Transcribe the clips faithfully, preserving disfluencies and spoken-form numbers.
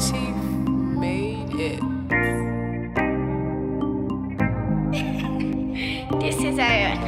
She made it. This is Aaron. She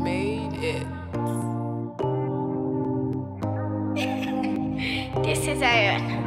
made it. This is Aaron.